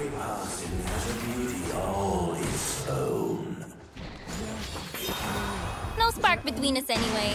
Every passing has a beauty all its own. No spark between us anyway.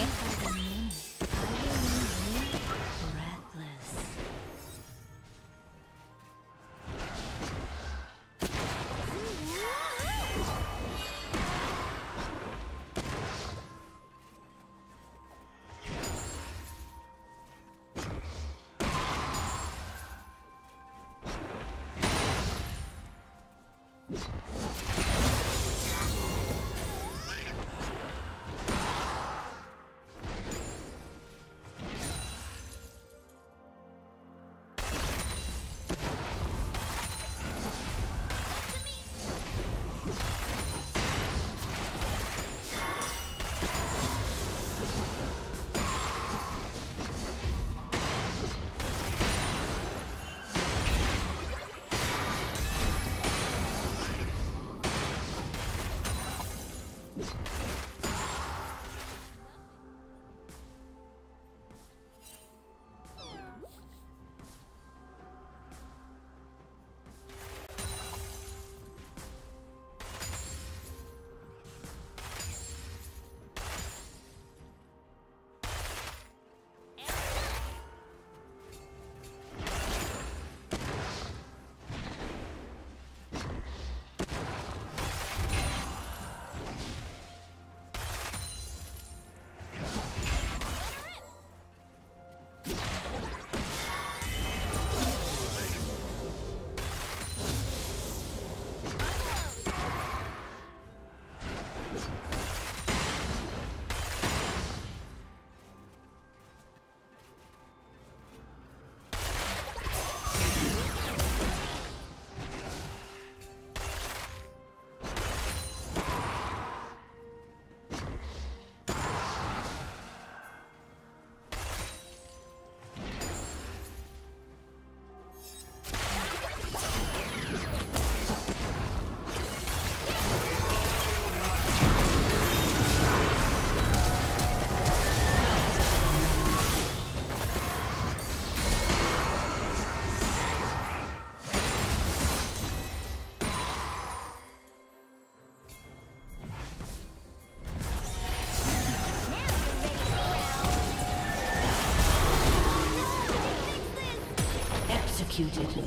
Executed.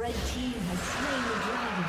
Red team has slain the dragon.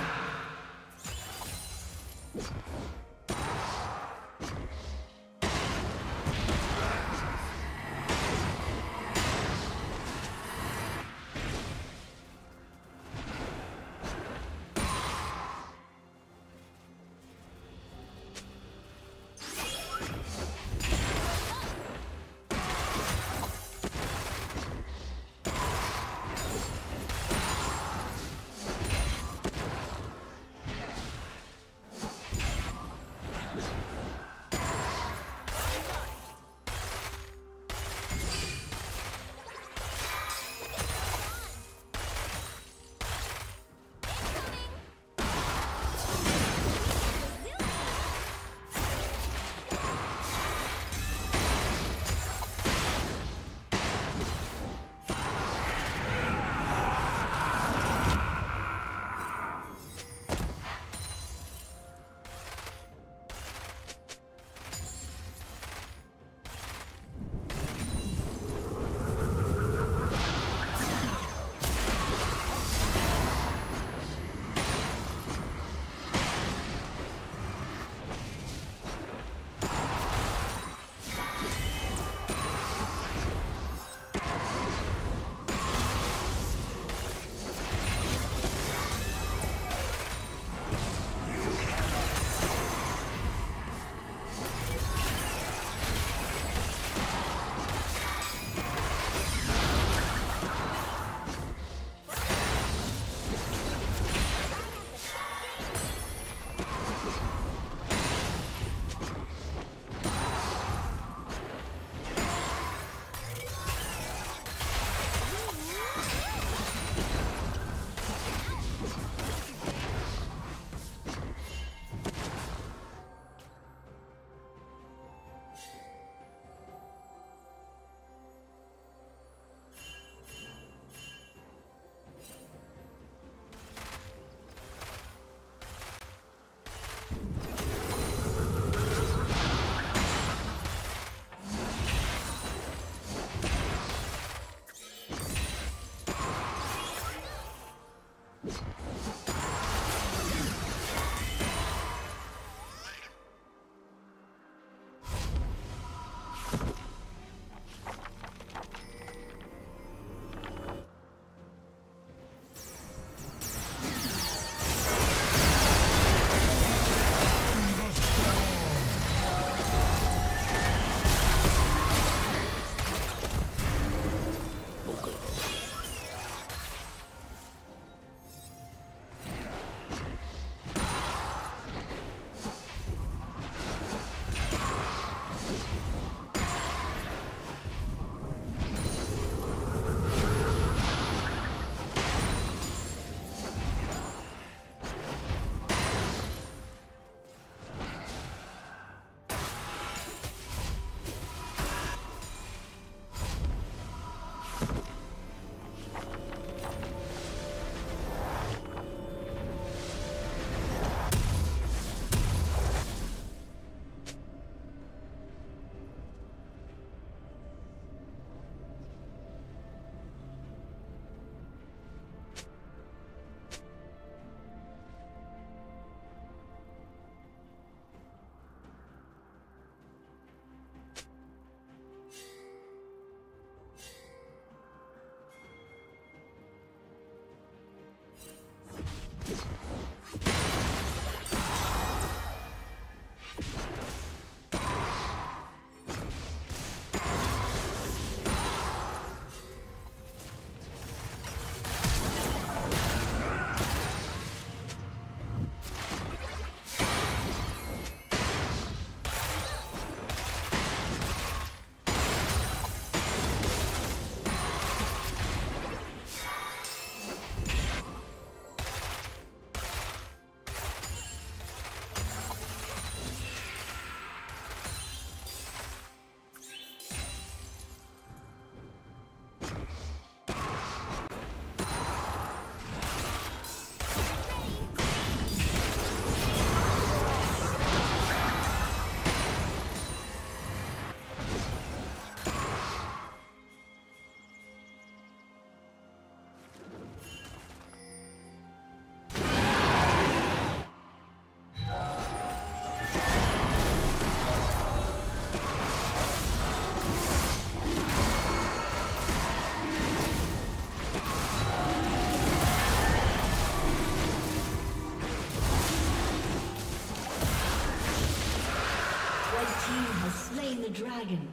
team has slain the dragon.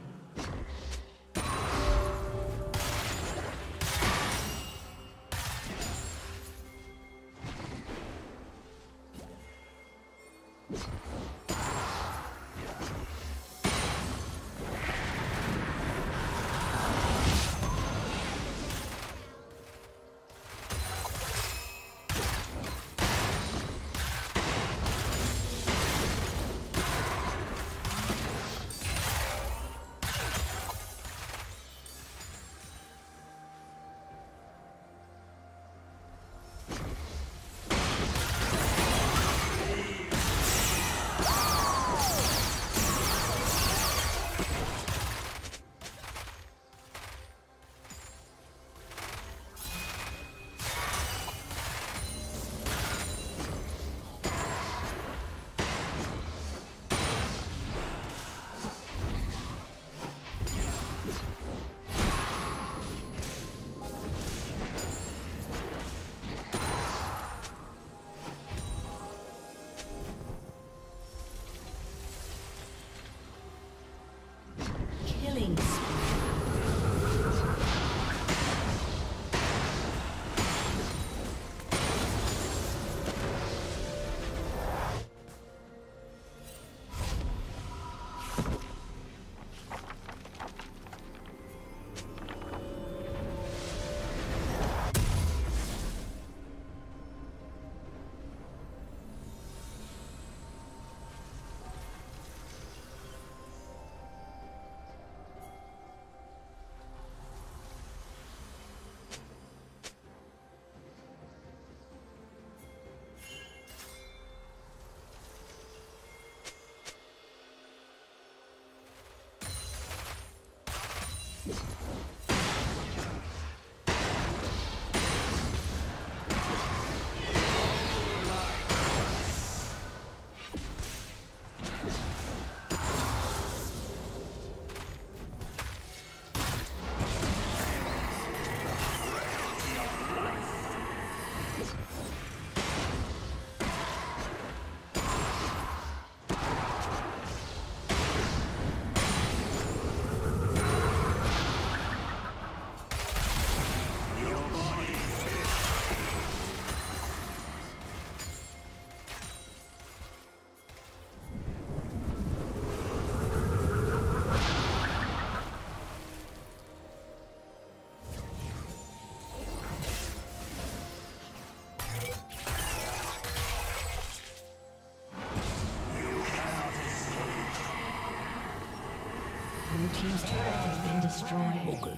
Team's turret has been destroyed. Okay.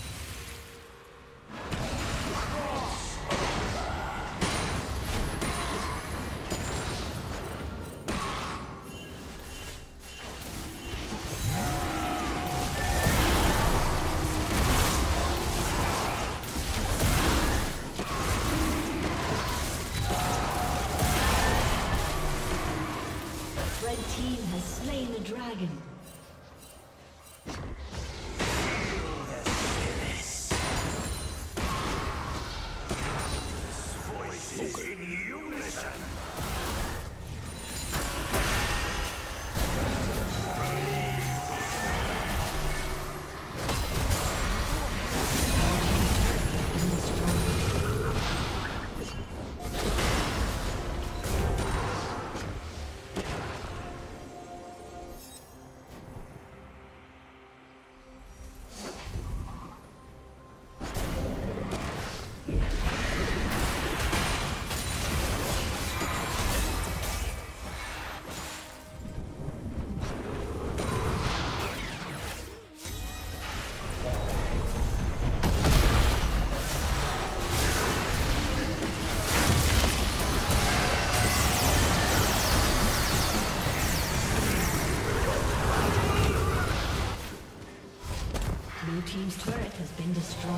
Team's turret has been destroyed.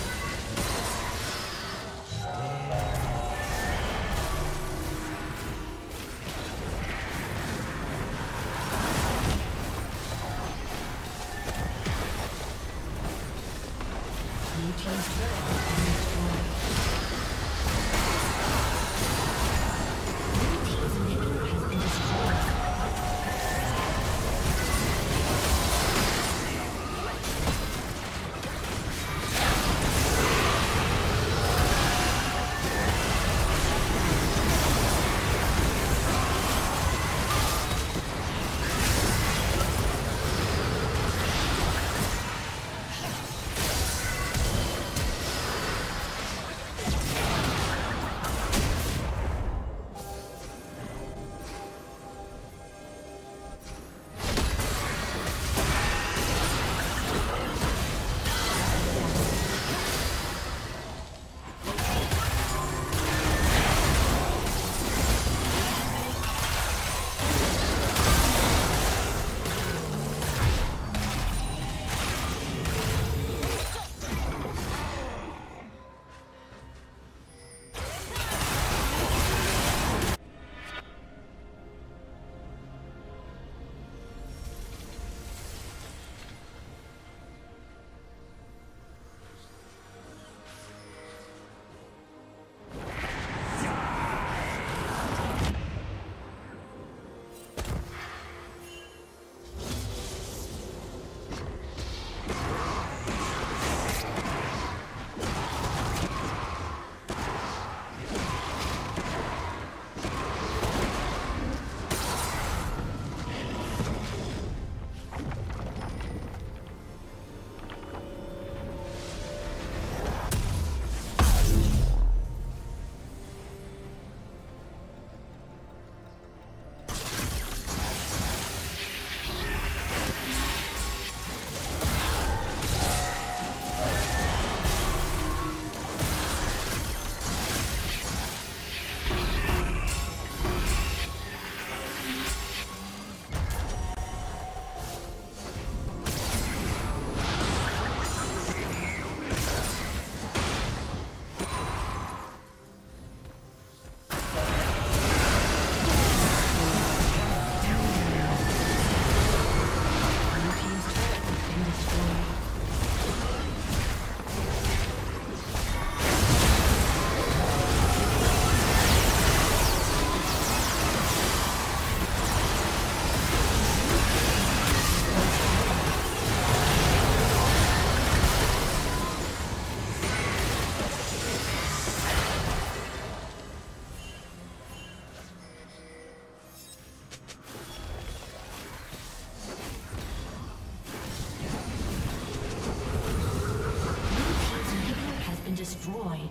Destroyed.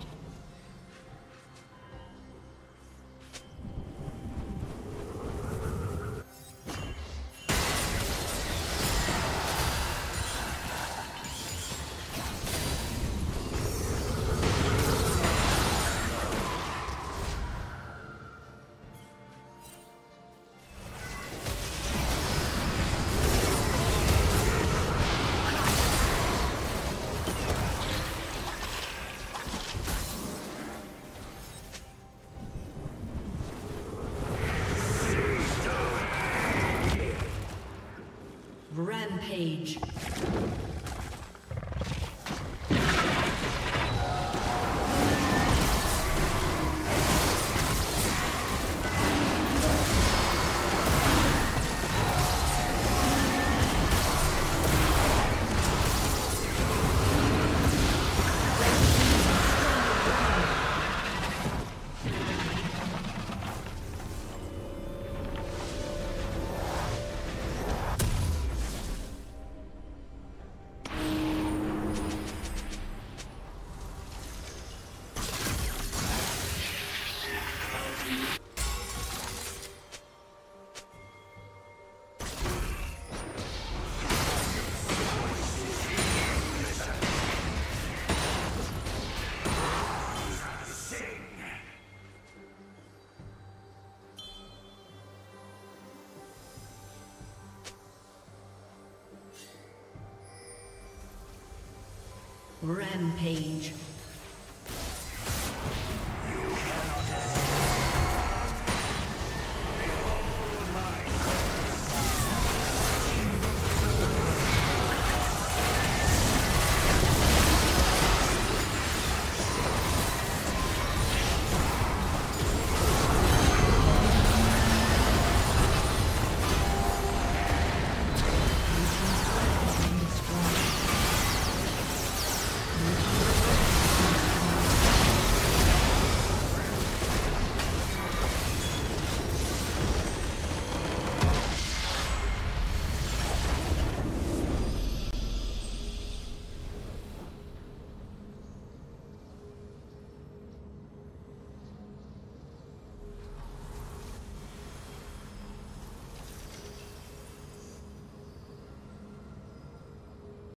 Rampage. Rampage.